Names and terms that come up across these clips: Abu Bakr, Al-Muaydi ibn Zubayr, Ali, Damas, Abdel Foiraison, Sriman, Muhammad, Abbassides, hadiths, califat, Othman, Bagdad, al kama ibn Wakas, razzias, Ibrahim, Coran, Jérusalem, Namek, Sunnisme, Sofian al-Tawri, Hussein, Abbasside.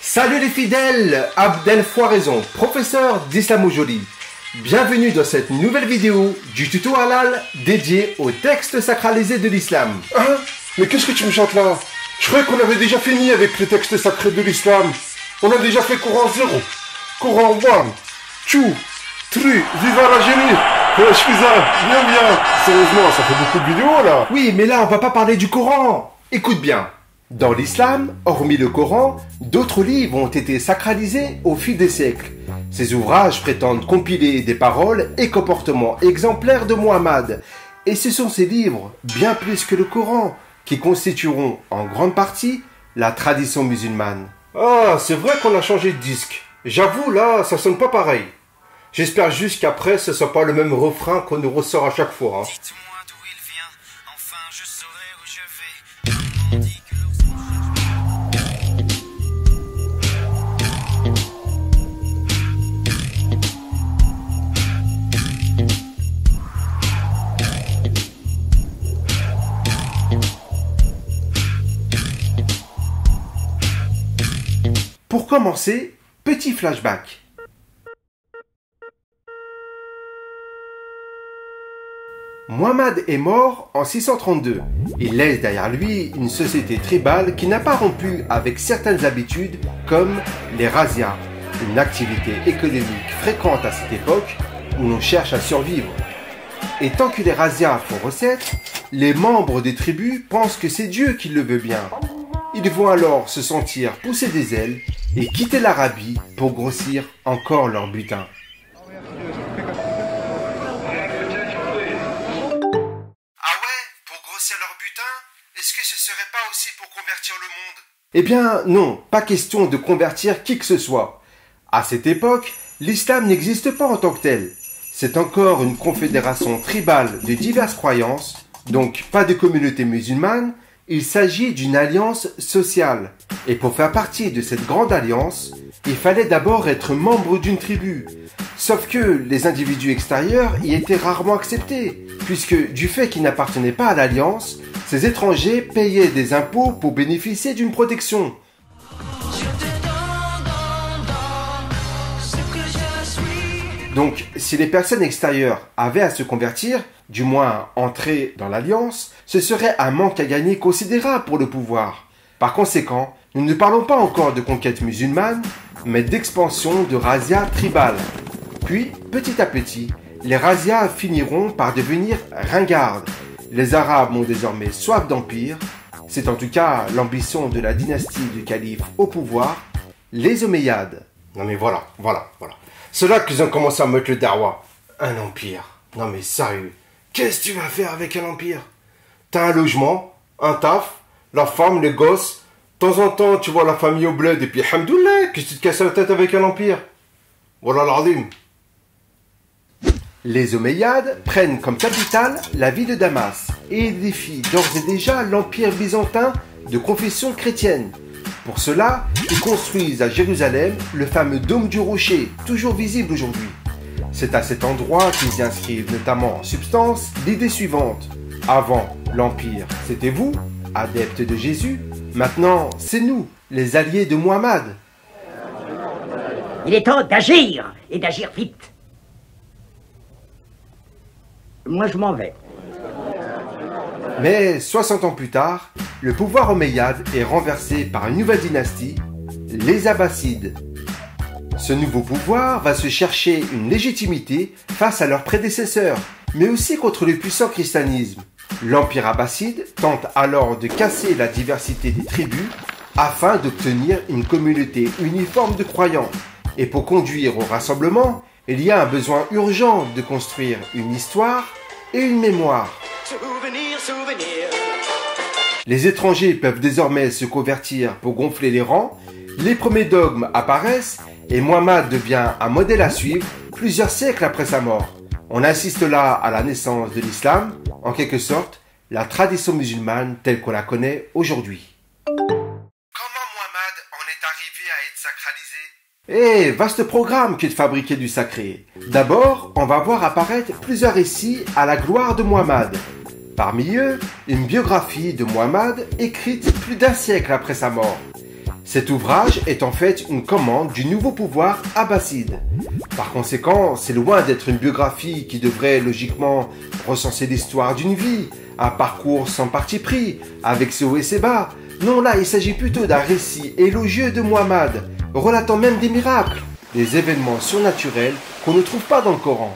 Salut les fidèles, Abdel Foiraison, professeur d'islamo-joli. Bienvenue dans cette nouvelle vidéo du tuto halal dédié aux textes sacralisés de l'islam. Hein? Mais qu'est-ce que tu me chantes là? Je croyais qu'on avait déjà fini avec les textes sacrés de l'islam. On a déjà fait Coran 0, Coran 1, Tchou, Tru, Viva la génie. Excusez-moi, viens bien. Sérieusement, ça fait beaucoup de vidéos là. Oui, mais là on va pas parler du Coran. Écoute bien. Dans l'islam, hormis le Coran, d'autres livres ont été sacralisés au fil des siècles. Ces ouvrages prétendent compiler des paroles et comportements exemplaires de Muhammad. Et ce sont ces livres, bien plus que le Coran, qui constitueront en grande partie la tradition musulmane. Ah, c'est vrai qu'on a changé de disque. J'avoue, là, ça sonne pas pareil. J'espère juste qu'après, ce soit pas le même refrain qu'on nous ressort à chaque fois. Hein. Pour commencer, petit flashback. Muhammad est mort en 632. Il laisse derrière lui une société tribale qui n'a pas rompu avec certaines habitudes comme les razzias, une activité économique fréquente à cette époque où l'on cherche à survivre. Et tant que les razzias font recette, les membres des tribus pensent que c'est Dieu qui le veut bien. Ils vont alors se sentir pousser des ailes et quitter l'Arabie pour grossir encore leur butin. Est-ce que ce serait pas aussi pour convertir le monde? Eh bien non, pas question de convertir qui que ce soit. À cette époque, l'islam n'existe pas en tant que tel. C'est encore une confédération tribale de diverses croyances, donc pas de communauté musulmane, il s'agit d'une alliance sociale. Et pour faire partie de cette grande alliance, il fallait d'abord être membre d'une tribu. Sauf que les individus extérieurs y étaient rarement acceptés, puisque du fait qu'ils n'appartenaient pas à l'alliance, ces étrangers payaient des impôts pour bénéficier d'une protection. Donc, si les personnes extérieures avaient à se convertir, du moins entrer dans l'alliance, ce serait un manque à gagner considérable pour le pouvoir. Par conséquent, nous ne parlons pas encore de conquête musulmane, mais d'expansion de razzias tribales. Puis, petit à petit, les razzias finiront par devenir ringardes. Les Arabes ont désormais soif d'empire, c'est en tout cas l'ambition de la dynastie du calife au pouvoir, les Omeyyades. Non mais voilà. C'est là qu'ils ont commencé à mettre le darwa. Un empire. Non mais sérieux, qu'est-ce que tu vas faire avec un empire? T'as un logement, un taf, la femme, les gosses, de temps en temps tu vois la famille au bled et puis hamdoullah, qu'est-ce que tu te casses la tête avec un empire? Voilà l'azim. Les Omeyyades prennent comme capitale la ville de Damas et défient d'ores et déjà l'Empire byzantin de confession chrétienne. Pour cela, ils construisent à Jérusalem le fameux Dôme du Rocher, toujours visible aujourd'hui. C'est à cet endroit qu'ils y inscrivent notamment en substance l'idée suivante. Avant l'Empire, c'était vous, adeptes de Jésus. Maintenant, c'est nous, les alliés de Muhammad. Il est temps d'agir et d'agir vite. Moi, je m'en vais. Mais 60 ans plus tard, le pouvoir omeyyade est renversé par une nouvelle dynastie, les Abbassides. Ce nouveau pouvoir va se chercher une légitimité face à leurs prédécesseurs, mais aussi contre le puissant christianisme. L'Empire abbasside tente alors de casser la diversité des tribus afin d'obtenir une communauté uniforme de croyants. Et pour conduire au rassemblement, il y a un besoin urgent de construire une histoire et une mémoire. Souvenir. Les étrangers peuvent désormais se convertir pour gonfler les rangs, les premiers dogmes apparaissent et Muhammad devient un modèle à suivre plusieurs siècles après sa mort. On assiste là à la naissance de l'islam, en quelque sorte, la tradition musulmane telle qu'on la connaît aujourd'hui. Comment Muhammad en est arrivé à être sacralisé? Eh, vaste programme qui est de fabriquer du sacré. D'abord, on va voir apparaître plusieurs récits à la gloire de Muhammad. Parmi eux, une biographie de Muhammad écrite plus d'un siècle après sa mort. Cet ouvrage est en fait une commande du nouveau pouvoir abbasside. Par conséquent, c'est loin d'être une biographie qui devrait logiquement recenser l'histoire d'une vie, un parcours sans parti pris, avec ses hauts et ses bas. Non, là, il s'agit plutôt d'un récit élogieux de Muhammad, relatant même des miracles, des événements surnaturels qu'on ne trouve pas dans le Coran.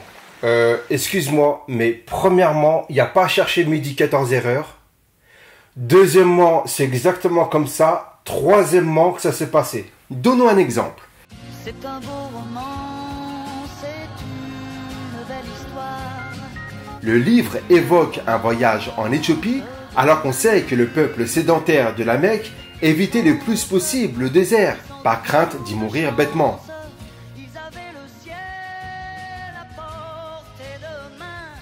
Excuse-moi, mais premièrement, il n'y a pas à chercher midi 14 erreurs. Deuxièmement, c'est exactement comme ça. Troisièmement, que ça s'est passé. Donnons un exemple. C'est un beau roman, c'est une belle histoire. Le livre évoque un voyage en Éthiopie, alors qu'on sait que le peuple sédentaire de la Mecque évitait le plus possible le désert, par crainte d'y mourir bêtement.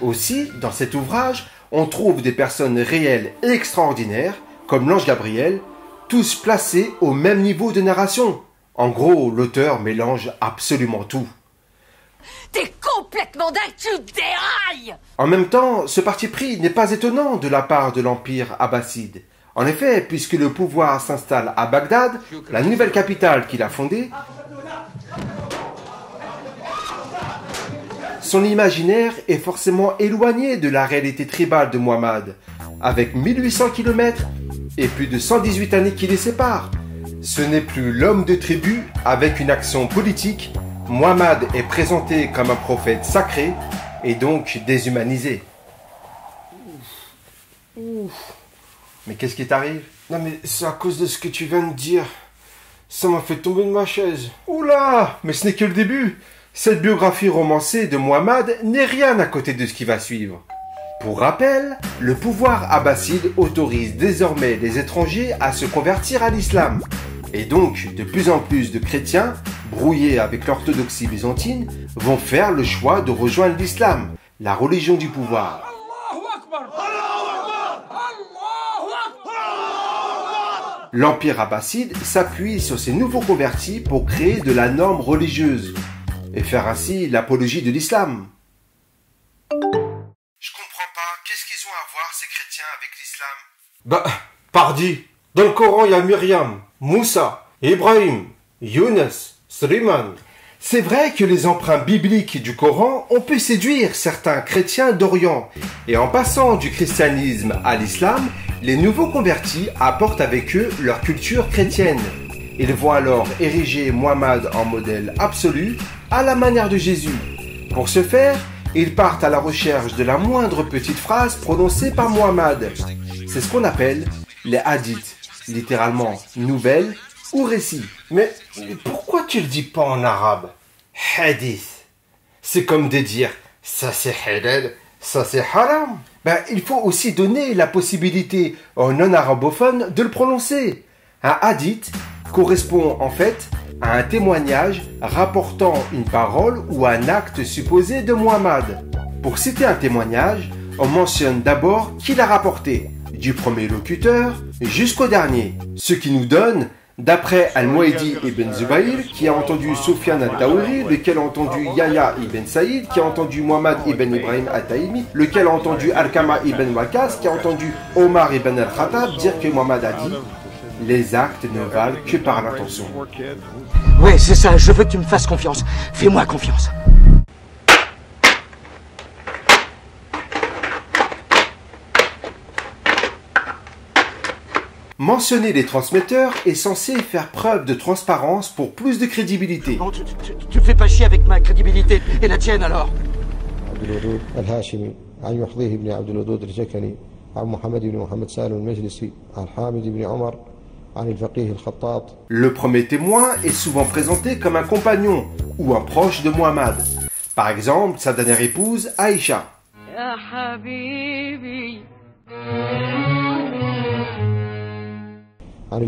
Aussi, dans cet ouvrage, on trouve des personnes réelles et extraordinaires, comme l'ange Gabriel, tous placés au même niveau de narration. En gros, l'auteur mélange absolument tout. T'es complètement dingue, tu dérailles! En même temps, ce parti pris n'est pas étonnant de la part de l'Empire abbasside. En effet, puisque le pouvoir s'installe à Bagdad, la nouvelle capitale qu'il a fondée, son imaginaire est forcément éloigné de la réalité tribale de Muhammad, avec 1800 km et plus de 118 années qui les séparent. Ce n'est plus l'homme de tribu avec une action politique. Muhammad est présenté comme un prophète sacré et donc déshumanisé. Ouf. Mais qu'est-ce qui t'arrive? Non mais c'est à cause de ce que tu viens de dire. Ça m'a fait tomber de ma chaise. Oula, mais ce n'est que le début. Cette biographie romancée de Muhammad n'est rien à côté de ce qui va suivre. Pour rappel, le pouvoir abbasside autorise désormais les étrangers à se convertir à l'islam. Et donc, de plus en plus de chrétiens, brouillés avec l'orthodoxie byzantine, vont faire le choix de rejoindre l'islam, la religion du pouvoir. L'empire abbasside s'appuie sur ces nouveaux convertis pour créer de la norme religieuse et faire ainsi l'apologie de l'islam. Je comprends pas, qu'est-ce qu'ils ont à voir ces chrétiens avec l'islam? Bah, pardi. Dans le Coran, il y a Myriam, Moussa, Ibrahim, Younes, Sriman. C'est vrai que les emprunts bibliques du Coran ont pu séduire certains chrétiens d'Orient. Et en passant du christianisme à l'islam, les nouveaux convertis apportent avec eux leur culture chrétienne. Ils vont alors ériger Muhammad en modèle absolu, à la manière de Jésus. Pour ce faire, ils partent à la recherche de la moindre petite phrase prononcée par Muhammad. C'est ce qu'on appelle les hadiths, littéralement nouvelles ou récits. Mais pourquoi tu le dis pas en arabe? Hadith. C'est comme de dire ça c'est halal, ça c'est haram. Ben, il faut aussi donner la possibilité aux non-arabophones de le prononcer. Un hadith correspond en fait à un témoignage rapportant une parole ou un acte supposé de Muhammad. Pour citer un témoignage, on mentionne d'abord qui l'a rapporté, du premier locuteur jusqu'au dernier. Ce qui nous donne, d'après Al-Muaydi ibn Zubayr, qui a entendu Sofian al-Tawri, lequel a entendu Yahya ibn Saïd, qui a entendu Muhammad ibn Ibrahim al-Taïmi, lequel a entendu al kama ibn Wakas, qui a entendu Omar ibn al-Khattab dire que Muhammad a dit: les actes ne valent que par l'intention. Oui, c'est ça, je veux que tu me fasses confiance. Fais-moi confiance. Mentionner les transmetteurs est censé faire preuve de transparence pour plus de crédibilité. Bon, tu fais pas chier avec ma crédibilité et la tienne alors. Le premier témoin est souvent présenté comme un compagnon ou un proche de Muhammad. Par exemple, sa dernière épouse, Aïcha. Les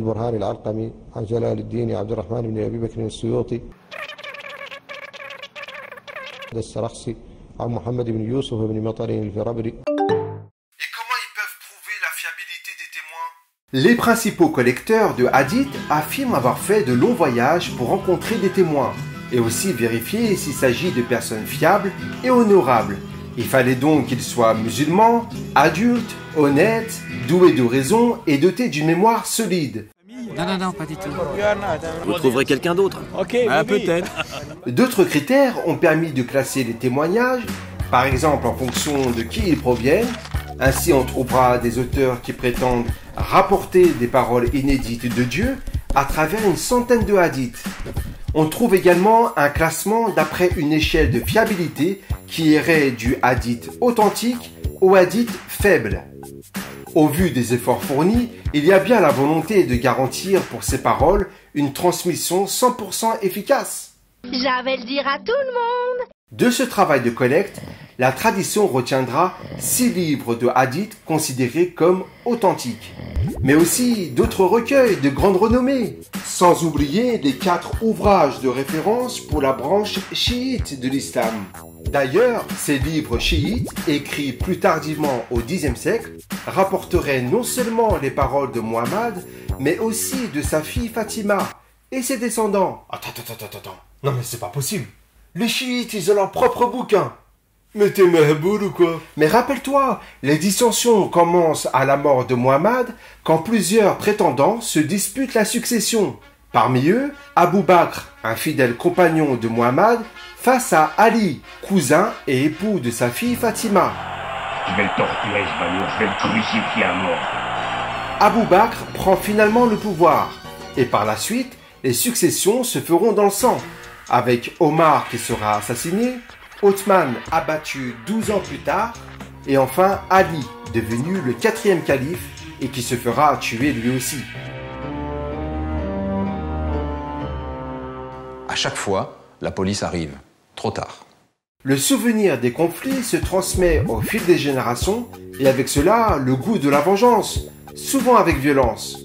principaux collecteurs de hadiths affirment avoir fait de longs voyages pour rencontrer des témoins et aussi vérifier s'il s'agit de personnes fiables et honorables. Il fallait donc qu'ils soient musulmans, adultes, honnêtes, doués de raison et dotés d'une mémoire solide. Non, pas du tout. Vous trouverez quelqu'un d'autre? Ah, peut-être. D'autres critères ont permis de classer les témoignages, par exemple en fonction de qui ils proviennent. Ainsi, on trouvera des auteurs qui prétendent rapporter des paroles inédites de Dieu à travers une centaine de hadiths. On trouve également un classement d'après une échelle de fiabilité qui irait du hadith authentique au hadith faible. Au vu des efforts fournis, il y a bien la volonté de garantir pour ces paroles une transmission 100% efficace. J'avais le dire à tout le monde. De ce travail de collecte, la tradition retiendra 6 livres de hadiths considérés comme authentiques, mais aussi d'autres recueils de grande renommée, sans oublier les 4 ouvrages de référence pour la branche chiite de l'islam. D'ailleurs, ces livres chiites, écrits plus tardivement au Xe siècle, rapporteraient non seulement les paroles de Muhammad, mais aussi de sa fille Fatima et ses descendants. Attends, non mais c'est pas possible. Les chiites, ils ont leur propre bouquin. Mais t'es mahboul ou quoi? Mais rappelle-toi, les dissensions commencent à la mort de Muhammad quand plusieurs prétendants se disputent la succession. Parmi eux, Abu Bakr, un fidèle compagnon de Muhammad, face à Ali, cousin et époux de sa fille Fatima. Je vais le torturer, ce ballon, je vais le crucifier à mort. Abu Bakr prend finalement le pouvoir et par la suite, les successions se feront dans le sang, avec Omar qui sera assassiné, Othman abattu 12 ans plus tard, et enfin Ali, devenu le 4e calife et qui se fera tuer lui aussi. À chaque fois, la police arrive, trop tard. Le souvenir des conflits se transmet au fil des générations et avec cela, le goût de la vengeance, souvent avec violence.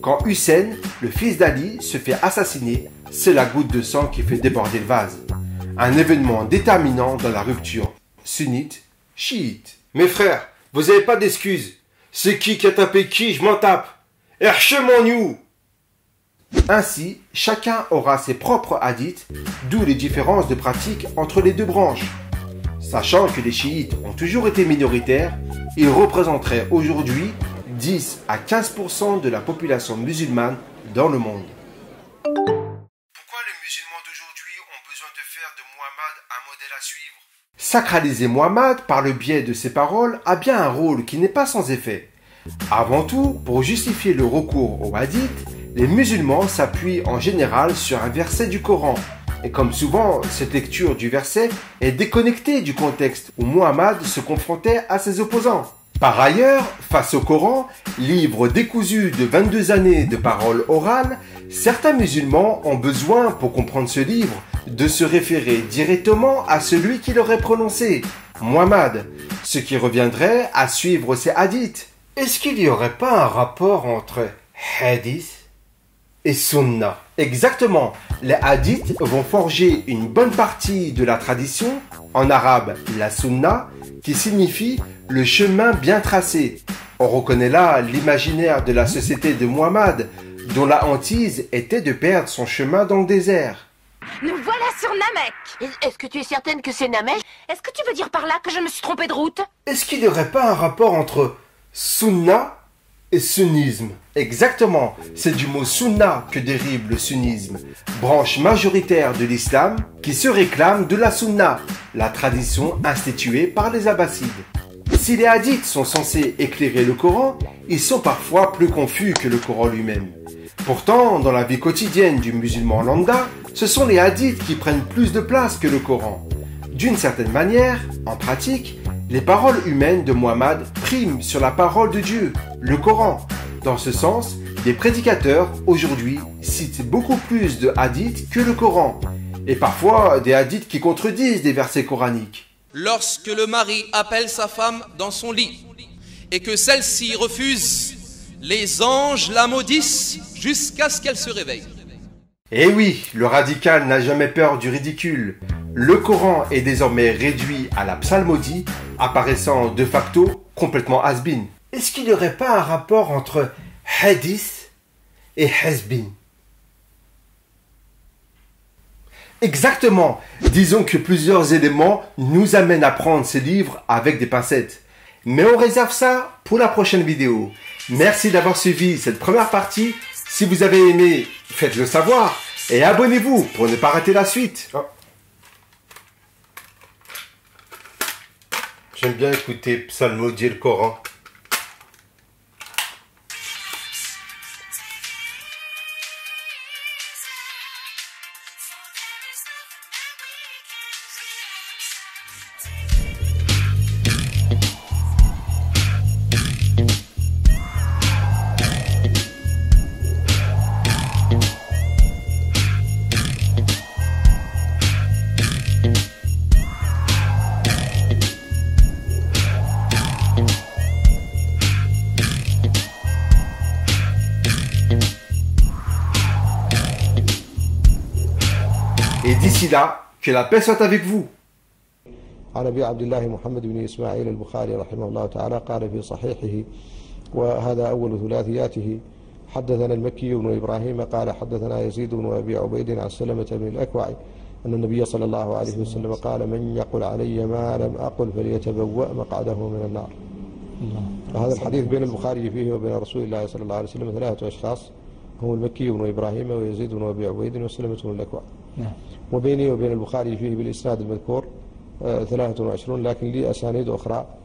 Quand Hussein, le fils d'Ali, se fait assassiner, c'est la goutte de sang qui fait déborder le vase. Un événement déterminant dans la rupture sunnite-chiite. Mes frères, vous n'avez pas d'excuses. C'est qui a tapé qui, je m'en tape. Erche-mon-you. Ainsi, chacun aura ses propres hadiths, d'où les différences de pratique entre les deux branches. Sachant que les chiites ont toujours été minoritaires, ils représenteraient aujourd'hui 10 à 15% de la population musulmane dans le monde. Sacraliser Muhammad par le biais de ses paroles a bien un rôle qui n'est pas sans effet. Avant tout, pour justifier le recours aux hadiths, les musulmans s'appuient en général sur un verset du Coran. Et comme souvent, cette lecture du verset est déconnectée du contexte où Muhammad se confrontait à ses opposants. Par ailleurs, face au Coran, livre décousu de 22 années de paroles orales, certains musulmans ont besoin, pour comprendre ce livre, de se référer directement à celui qui l'aurait prononcé, Muhammad, ce qui reviendrait à suivre ses hadiths. Est-ce qu'il n'y aurait pas un rapport entre hadith et sunna? Exactement, les hadiths vont forger une bonne partie de la tradition, en arabe la sunna, qui signifie le chemin bien tracé. On reconnaît là l'imaginaire de la société de Muhammad, dont la hantise était de perdre son chemin dans le désert. Nous voilà sur Namek. Est-ce que tu es certaine que c'est Namek? Est-ce que tu veux dire par là que je me suis trompé de route? Est-ce qu'il n'y aurait pas un rapport entre sunna et sunnisme? Exactement, c'est du mot sunna que dérive le sunnisme, branche majoritaire de l'islam qui se réclame de la sunna, la tradition instituée par les Abbassides. Si les hadiths sont censés éclairer le Coran, ils sont parfois plus confus que le Coran lui-même. Pourtant, dans la vie quotidienne du musulman lambda, ce sont les hadiths qui prennent plus de place que le Coran. D'une certaine manière, en pratique, les paroles humaines de Muhammad priment sur la parole de Dieu, le Coran. Dans ce sens, les prédicateurs, aujourd'hui, citent beaucoup plus de hadiths que le Coran, et parfois des hadiths qui contredisent des versets coraniques. Lorsque le mari appelle sa femme dans son lit, et que celle-ci refuse, les anges la maudissent jusqu'à ce qu'elle se réveille. Eh oui, le radical n'a jamais peur du ridicule. Le Coran est désormais réduit à la psalmodie, apparaissant de facto complètement has-been. Est-ce qu'il n'y aurait pas un rapport entre hadith et has-been? Exactement. Disons que plusieurs éléments nous amènent à prendre ces livres avec des pincettes. Mais on réserve ça pour la prochaine vidéo. Merci d'avoir suivi cette première partie. Si vous avez aimé, faites-le savoir et abonnez-vous pour ne pas rater la suite. Oh. J'aime bien écouter psalmodier le Coran. Et d'ici là, que la paix soit avec vous. عن عبد الله محمد بن إسماعيل البخاري رحمه الله تعالى قال في صحيحه وهذا أول ثلاثياته حدثنا المكي بن إبراهيم قال حدثنا يزيد بن أبي عبيد عن سلمة بن الأكوع أن النبي صلى الله عليه وسلم قال من يقل علي ما لم أقل فليتبوأ مقعده من النار. هذا الحديث بين البخاري فيه وبين رسول الله صلى الله عليه وسلم ثلاثة أشخاص هم المكي بن إبراهيم ويزيد بن أبي عبيد وسلمة بن الأكوع. وبيني وبين البخاري فيه بالإسناد المذكور 23 لكن لي أسانيد أخرى